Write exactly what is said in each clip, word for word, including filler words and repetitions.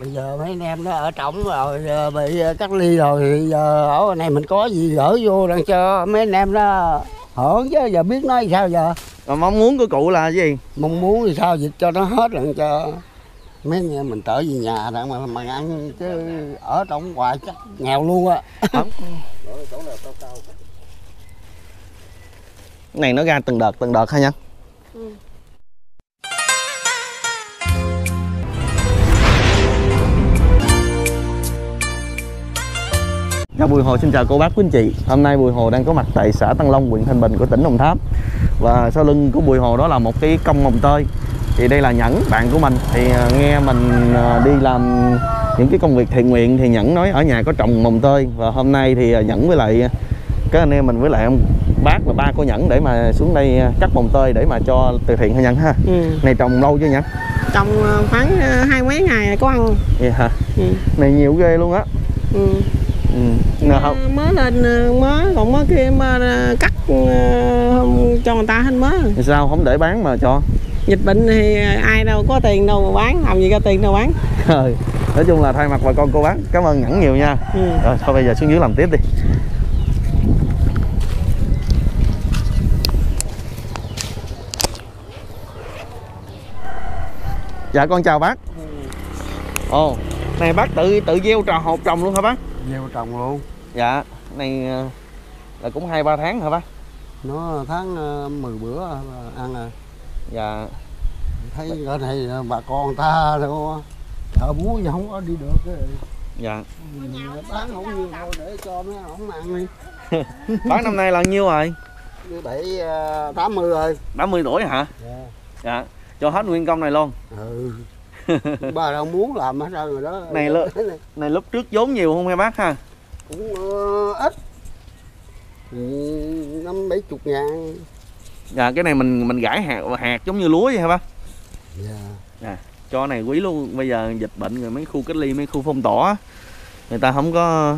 Bây giờ mấy anh em nó ở trỏng rồi, giờ bị cách ly rồi, thì giờ ở này mình có gì gỡ vô đằng cho mấy anh em nó hưởng chứ giờ biết nói sao giờ. Còn mong muốn của cụ là gì? Mong muốn thì sao dịch cho nó hết đằng cho mấy anh em mình trở về nhà đặng mà, mà ăn, chứ ở trỏng hoài chắc nghèo luôn á. Cái này nó ra từng đợt từng đợt hả nha. Ừ. Bùi Hồ xin chào cô bác quý anh chị. Hôm nay Bùi Hồ đang có mặt tại xã Tân Long, huyện Thanh Bình của tỉnh Đồng Tháp. Và sau lưng của Bùi Hồ đó là một cái cong mồng tơi. Thì đây là Nhẫn, bạn của mình. Thì nghe mình đi làm những cái công việc thiện nguyện thì Nhẫn nói ở nhà có trồng mồng tơi. Và hôm nay thì Nhẫn với lại các anh em mình với lại ông bác và ba cô Nhẫn để mà xuống đây cắt mồng tơi để mà cho từ thiện hả Nhẫn ha. Ừ. Này trồng lâu chưa Nhẫn? Trồng khoảng hai mấy ngày có ăn. Vậy hả? Ừ. Này nhiều ghê luôn á. Ừ. Ừ. Không. Mới lên mới còn mới kia mà cắt không cho người ta hết mới. Sao không để bán mà cho? Dịch bệnh thì ai đâu có tiền đâu mà bán, làm gì ra tiền đâu bán. Rồi. Nói chung là thay mặt bà con cô bác cảm ơn Nhẫn nhiều nha. Ừ. Rồi thôi bây giờ xuống dưới làm tiếp đi. Dạ con chào bác. Ồ, này bác tự tự gieo trò hột trồng luôn hả bác? Gieo trồng luôn. Dạ, này là cũng hai ba tháng hả bác? Nó tháng mười bữa ăn à. Dạ. Thấy ở này bà con ta đâu chợ búa không có đi được cái. Dạ. Bán không nhiều đâu để cho nó không ăn đi. Bán năm nay là nhiêu rồi? Bảy tám mươi rồi. Tám mươi tuổi hả? Dạ. Dạ. Cho hết nguyên công này luôn. Ừ. Bà đâu muốn làm hết trơn rồi đó. Này lúc, này lúc trước vốn nhiều không hay bác ha? Cũng uh, ít. Năm bảy chục ngàn. Dạ cái này mình mình gãi hạt hạt giống như lúa vậy hả bác? Dạ. Dạ. Cho này quý luôn. Bây giờ dịch bệnh rồi mấy khu cách ly mấy khu phong tỏa người ta không có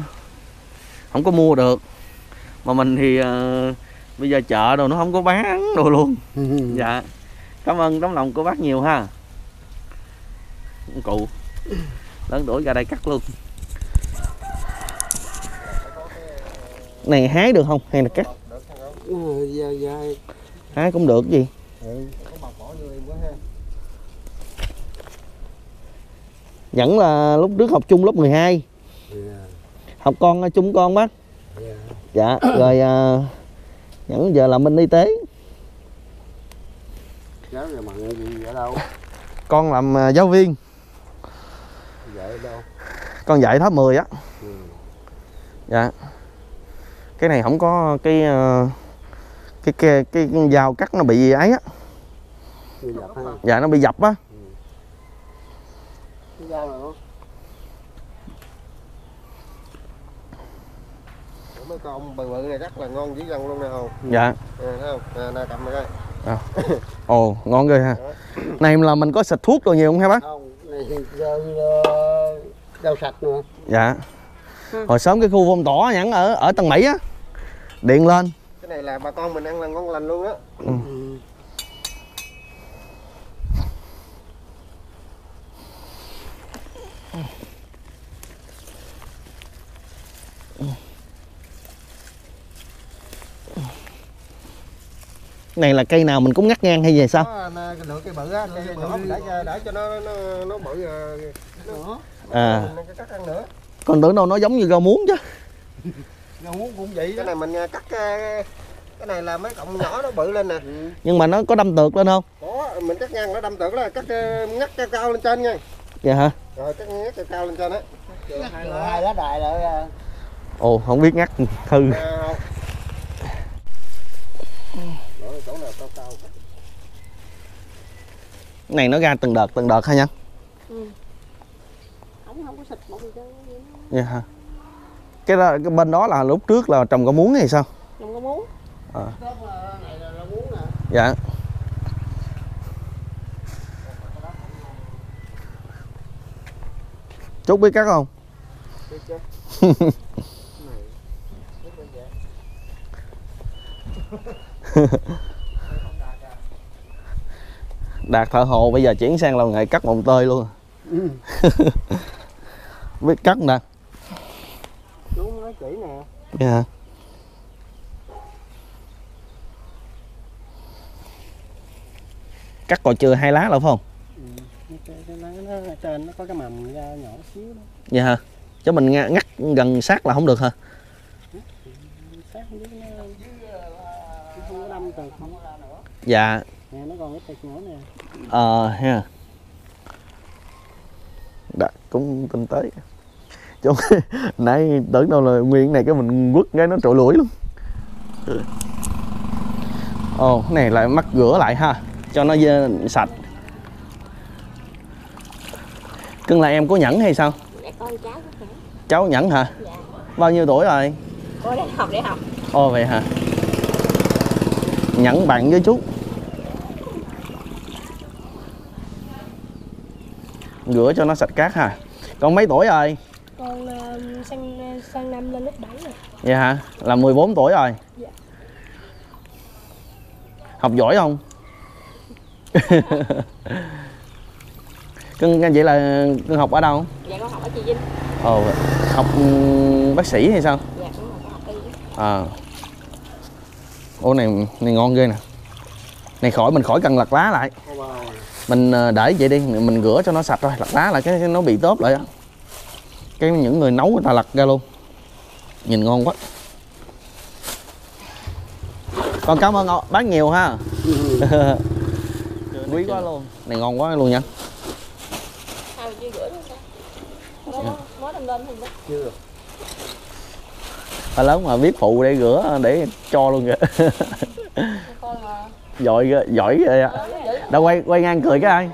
không có mua được. Mà mình thì uh, bây giờ chợ đồ nó không có bán đồ luôn. Dạ. Cảm ơn tấm lòng của bác nhiều ha. Cụ lớn đuổi ra đây cắt luôn. Này hái được không hay là cắt? Hái cũng được gì. Nhẫn là lúc trước học chung lớp mười hai. Học con chung con bác. Dạ rồi. Nhẫn giờ làm bên y tế. Giáo rồi mà gì ở đâu? Con làm giáo viên. Dạy đâu? Con dạy Tháp mười á. Ừ. Dạ. Cái này không có cái cái cái, cái, cái dao cắt nó bị ấy á. Bị dập ha. Dạ nó bị dập á. Ừ. Cái dao này không? Mấy con bự bự này rất là ngon dữ dằn luôn nè hồn. Dạ. Nè thấy không? Nè cầm đây. À. Ồ, ngon ghê ha. Này là mình có xịt thuốc rồi nhiều không hả bác? Không, này thì rau sạch nữa. Dạ. Hồi sớm cái khu phong tỏa Nhẫn ở ở Tân Mỹ á. Điện lên. Cái này là bà con mình ăn là ngon lành luôn á. Ừ. Này là cây nào mình cũng ngắt ngang hay vậy sao? Đó, lựa cây bự á, cây bự để cho, để cho nó nó nó bự nữa. À. Mình cắt ăn nữa. Còn tưởng đâu nó giống như rau muống chứ. Rau muống cũng vậy. Cái này mình cắt cái này là mấy cọng nhỏ nó bự lên nè. Ừ. Nhưng mà nó có đâm tược lên không? Có, mình cắt ngang nó đâm tược là cắt ngắt cao cao lên trên nha. Dạ hả? Rồi cắt ngắt cao cao lên trên á. Hai lá đài lại. Ồ, không biết ngắt thư. À, này nó ra từng đợt từng đợt hả Nhẫn? Ừ. Không, không có xịt một cái. Dạ hả? Cái đó, cái bên đó là lúc trước là trồng có muống hay sao? Trồng có muống. À. Này là rau muống nè. Dạ. Chút biết cắt không? Biết chứ. Đạt thợ hồ bây giờ chuyển sang làm nghề cắt mồng tơi luôn. Ừ. biết cắt nè. Chú nói kỹ nè. Dạ. Cắt còn chưa hai lá là phải không? Ừ. Cái, cái lá nó, trên nó có cái mầm ra nhỏ xíu đó. Dạ hả? Chứ mình ngắt gần sát là không được hả? Sát với nó, không có đâm từ không ra nữa. Dạ. Nè nó còn cái thịt nữa nè. Ờ ha. Yeah. Đã, cũng tinh tế. Chứ nãy tưởng đâu là nguyên này cái mình quất cái nó trội lưỡi luôn. Ồ, oh, cái này lại mắc rửa lại ha, cho nó sạch. Cưng là em có nhẫn hay sao? Con cháu có nhẫn. Cháu nhẫn hả? Dạ. Bao nhiêu tuổi rồi? Cô đang học đại học. Ồ vậy hả? Nhẫn bạn với chú. Rửa cho nó sạch cát hả? Con mấy tuổi rồi? Con uh, sang, sang năm lên lớp bảy rồi. Dạ hả? Là mười bốn tuổi rồi. Dạ. Học giỏi không? Cưng vậy là cưng học ở đâu? Dạ con học ở Chị Vinh. Ồ, học bác sĩ hay sao? Dạ con học y. Ờ. Ô này này ngon ghê nè. Này khỏi mình khỏi cần lặt lá lại. Mình để vậy đi, mình rửa cho nó sạch rồi, lặt lá lại cái nó bị tớp lại á. Cái những người nấu người ta lặt ra luôn. Nhìn ngon quá. Con cảm ơn bác nhiều ha. Quý quá luôn. Này ngon quá luôn nha. Chưa. Bà lớn mà biết phụ để rửa để cho luôn kìa. Giỏi ghê, giỏi ghê ạ. Đâu quay quay ngang cười cái ai?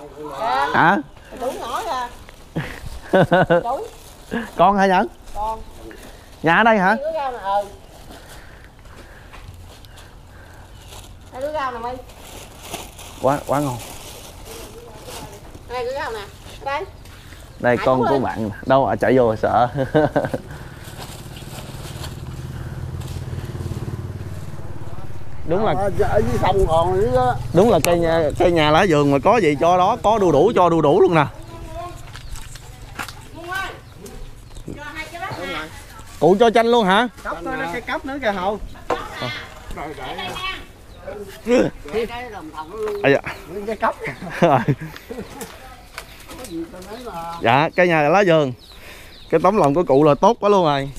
Hả? Đủ nhỏ ra. Con hả Nhẫn? Con. Nhà ở đây hả? Hai đứa rau nè mi. Quá quá ngon. Đây đứa rau nè. Đây. Đây Hải con của lên. Bạn đâu à, chạy vô sợ. Đúng à, là ở dưới sông còn nữa đó. Đúng là cây nhà, cây nhà lá vườn mà có gì cho đó, có đu đủ cho đu đủ luôn nè. Cụ cho chanh luôn hả? Cốc nó sẽ cốc nữa kìa hậu. À, dạ. Dạ cái nhà lá vườn, cái tấm lòng của cụ là tốt quá luôn rồi.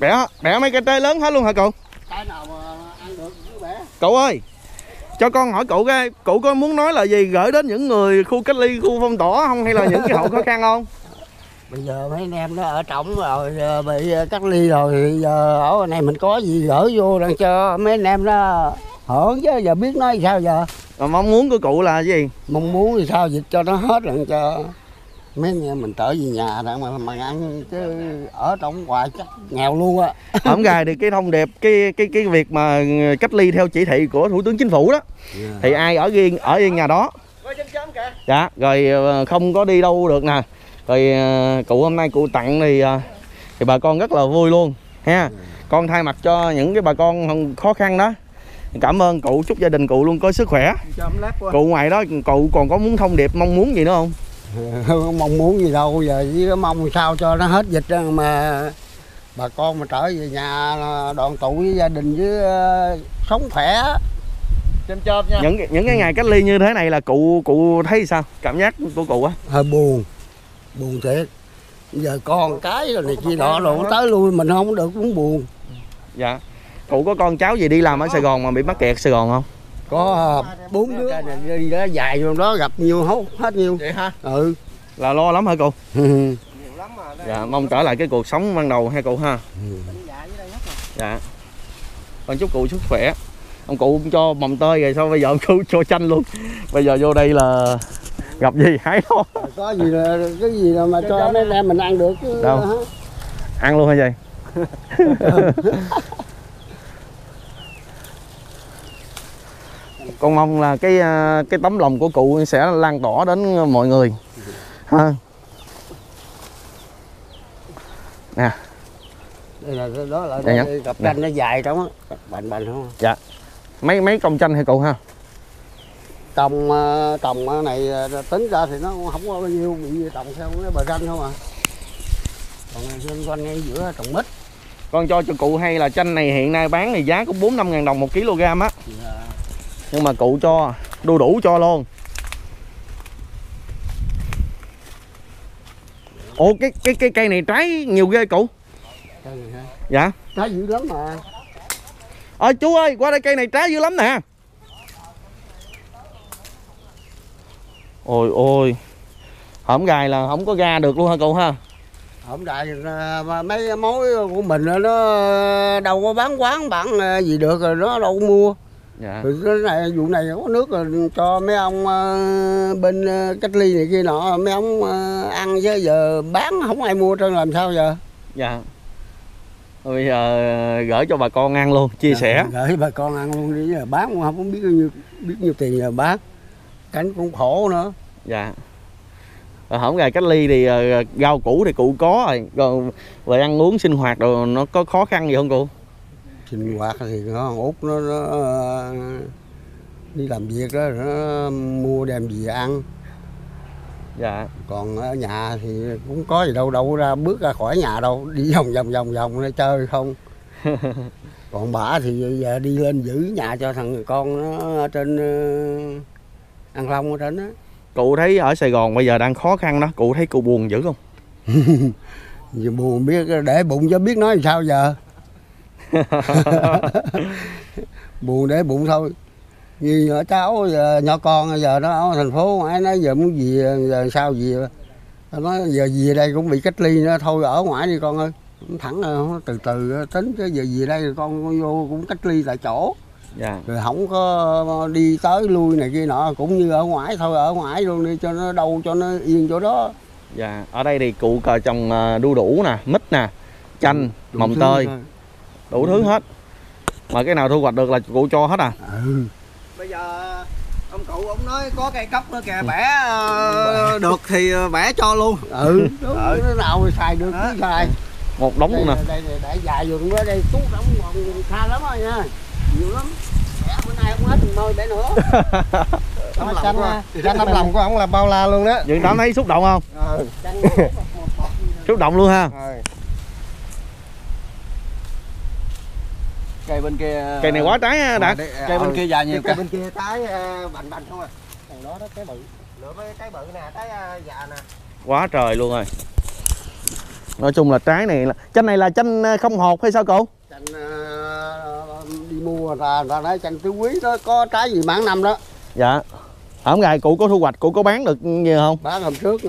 Bẻ bẻ mấy cái trái lớn hết luôn hả cụ? Trái nào mà ăn được cứ bẻ. Cụ ơi, cho con hỏi cụ cái, cụ có muốn nói là gì gửi đến những người khu cách ly, khu phong tỏa không, hay là những cái hộ khó khăn không? Bây giờ mấy anh em nó ở trỏng rồi, bị cách ly rồi, bây giờ ở này mình có gì gửi vô đang cho mấy anh em nó hưởng chứ giờ biết nói sao giờ. Rồi mong muốn của cụ là gì? Mong muốn thì sao dịch cho nó hết rồi cho mấy anh em mình trở về nhà để mà, mà ăn, chứ ở trong hoài chắc nghèo luôn á. Hôm nay thì cái thông điệp cái cái cái việc mà cách ly theo chỉ thị của Thủ tướng Chính phủ đó, yeah. Thì ai ở riêng ở riêng nhà đó, dạ rồi không có đi đâu được nè. Rồi cụ hôm nay cụ tặng thì thì bà con rất là vui luôn ha. Con thay mặt cho những cái bà con khó khăn đó, cảm ơn cụ, chúc gia đình cụ luôn có sức khỏe. Cụ ngoài đó cụ còn có muốn thông điệp mong muốn gì nữa không? Không mong muốn gì đâu, giờ chỉ mong sao cho nó hết dịch mà bà con mà trở về nhà đoàn tụ với gia đình với uh, sống khỏe. Chôm chôm nha. Những những cái ngày cách ly như thế này là cụ cụ thấy sao? Cảm giác của cụ á? Hơi buồn. Buồn thiệt. Giờ con cái rồi này kia nọ rồi tới lui mình không được cũng buồn. Dạ. Cụ có con cháu gì đi làm ở Sài Gòn mà bị mắc kẹt Sài Gòn không? Có bốn đứa đi đó dài trong đó gặp nhiều hốt hết nhiều. Vậy ha? Ừ. Là lo lắm hả cụ? Nhiều lắm mà. Dạ, mong trở lại cái cuộc sống ban đầu ha cụ ha. Dạ. Con chúc cụ sức khỏe. Ông cụ cũng cho mồng tơi rồi sao bây giờ ông cụ cho chanh luôn. Bây giờ vô đây là gặp gì hái đó. Có gì là cái gì là mà cho mấy em mình ăn được chứ. Đâu. Ăn luôn hả vậy? Con mong là cái cái tấm lòng của cụ sẽ lan tỏa đến mọi người ha. nè. Đây là đó là đây đây cặp tranh nó dài trống á, bành bành không? Dạ. Mấy mấy công tranh hay cụ ha? Trồng trồng này tính ra thì nó không có bao nhiêu, bị trồng theo cái bờ ranh không à. Còn xung quanh ngay giữa trồng mít. Con cho cho cụ hay là chanh này hiện nay bán thì giá cũng bốn năm ngàn đồng một kg á. Yeah. Nhưng mà cụ cho đu đủ cho luôn. Ủa cái cái cái cây này trái nhiều ghê cụ. Cây này hả? Dạ. Trái dữ lắm mà. Ôi chú ơi, qua đây cây này trái dữ lắm nè. Ôi ôi. Hổng gài là không có ra được luôn hả cụ ha? Hổng đại mà mấy mối của mình nó đâu có bán quán bản gì được rồi, nó đâu có mua. Dạ. Cái này vụ này có nước rồi cho mấy ông bên cách ly này kia nọ, mấy ông ăn chứ giờ bán không ai mua trơn làm sao giờ. Dạ. Bây giờ gửi cho bà con ăn luôn, chia dạ, sẻ. Gửi bà con ăn luôn đi, giờ bán cũng không biết nhiêu biết nhiêu tiền giờ bán. Cánh cũng khổ nữa. Dạ. Hổng gài cách ly thì rau củ thì cụ có rồi, còn về ăn uống sinh hoạt đồ nó có khó khăn gì không cụ? Sinh hoạt thì nó út nó, nó đi làm việc đó, nó mua đem gì ăn. Dạ. Còn ở nhà thì cũng có gì đâu, đâu ra bước ra khỏi nhà đâu, đi vòng vòng vòng vòng để chơi không. Còn bả thì giờ đi lên giữ nhà cho thằng con nó ở trên An Long ở trên đó. Cụ thấy ở Sài Gòn bây giờ đang khó khăn đó, cụ thấy cụ buồn dữ không? Buồn biết để bụng cho biết nói làm sao giờ. Buồn để bụng thôi. Vì cháu giờ, nhỏ con giờ nó ở thành phố ngoại, nó giờ muốn gì giờ sao gì nó giờ về đây cũng bị cách ly nữa, thôi ở ngoại đi con ơi, thẳng từ từ tính chứ giờ về đây con vô cũng cách ly tại chỗ. Dạ. Rồi không có đi tới lui này kia nọ, cũng như ở ngoài thôi, ở ngoài luôn đi cho nó đâu cho nó yên chỗ đó. Dạ, ở đây thì cụ cờ trồng đu đủ nè, mít nè, chanh, đủ mồng tơi, thôi. Đủ ừ. thứ hết. Mà cái nào thu hoạch được là cụ cho hết à? Ừ. Bây giờ ông cụ ông nói có cây cốc nữa kìa, bẻ ừ. được thì bẻ cho luôn. Ừ, đúng, ừ. Cái nào thì xài được cứ xài. Một đống luôn nè. Đây này để dài vườn đó, đây tuốt đóng còn xa lắm rồi nha. Nhiều lắm. Bẻ bữa nay không hết từng môi bẻ nữa. Tấm lòng à. Tấm lòng của ông là bao la luôn đó. Dượng Tám thấy xúc động không? Ừ. Xúc động luôn ha. Ừ. Cây bên kia. Cây này quá trái ha Đạt. Cây à, bên kia dài nhiều. Cây bên kia trái bành bành không à. Còn đó đó cái bự. Lựa mấy cái bự nè, trái già nè. Quá trời luôn rồi. Nói chung là trái này là chanh này là chanh không hột hay sao cụ? Chanh đi mua ra ra đấy, chanh tứ quý đó, có trái gì mãn năm đó. Dạ. Hôm nay cụ có thu hoạch, cụ có bán được nhiều không? Bán hôm trước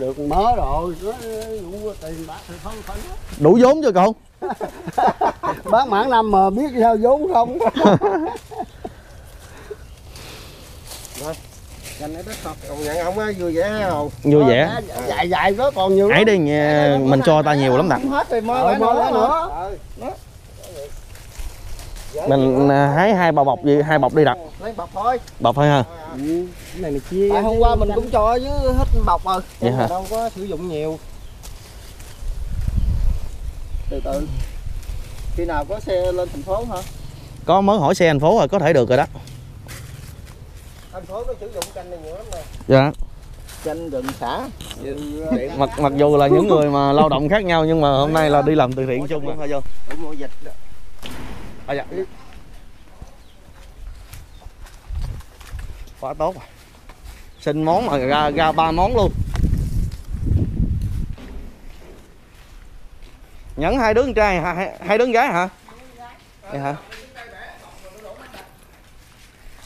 được mớ rồi, đủ tiền bán thì phân phân. Đủ vốn chưa cụ? Bán mãn năm mà biết sao vốn không. Rồi, chanh nó rất hợp, còn nhận ông á vui vẻ hay không? Vui vẻ. Dài dài đó còn nhiều. Hãy đi nhà mình cho ta nhiều lắm nè. Hết rồi mới bán nữa nữa. Đó. Mình hái hai bò bọc gì, hai bọc đi đặt. Lấy bọc thôi. Bọc thôi ha. Ừ. Cái này là chia. À, hôm qua mình cũng cho chứ hết bọc rồi. Vậy hả? Đâu có sử dụng nhiều. Từ từ. Khi nào có xe lên thành phố hả? Có mới hỏi xe thành phố rồi, có thể được rồi đó. Thành phố nó sử dụng canh này nhiều lắm nè. Dạ. Canh rừng xả. Mặc mặc dù là những người mà lao động khác nhau nhưng mà hôm nay là đi làm từ thiện chung mà. Mua dịch. À, dạ. Quá tốt rồi. Xin món mà ra ra ba món luôn. Nhẫn hai đứa con trai hai, hai đứa con gái hả? Vậy hả?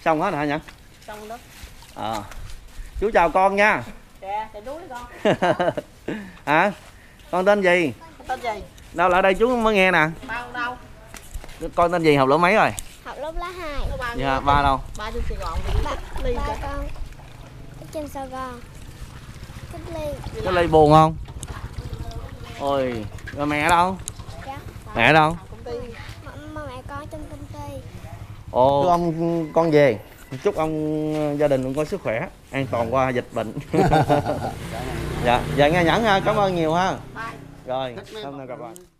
Xong hết hả Nhẫn? Xong đó. À. Chú chào con nha. Dạ, chào đuối con. Hả? Con tên gì? Tên gì? Đâu lại đây chú mới nghe nè. Ba con đâu? Con tên gì, học lớp mấy rồi? Học lớp lá hai. Dạ, ba đâu? Ba trên Sài Gòn. Ba, ba con trên Sài Gòn. Cách ly. Cách ly buồn không? Ôi, rồi mẹ đâu? Dạ. Mẹ đâu? Mà mẹ con trong công ty. Ồ, chúc ông con về. Chúc ông gia đình cũng có sức khỏe, an toàn qua dịch bệnh. Dạ, dạ nghe Nhẫn ha, cảm ơn nhiều ha. Bye. Rồi, hôm nay gặp lại.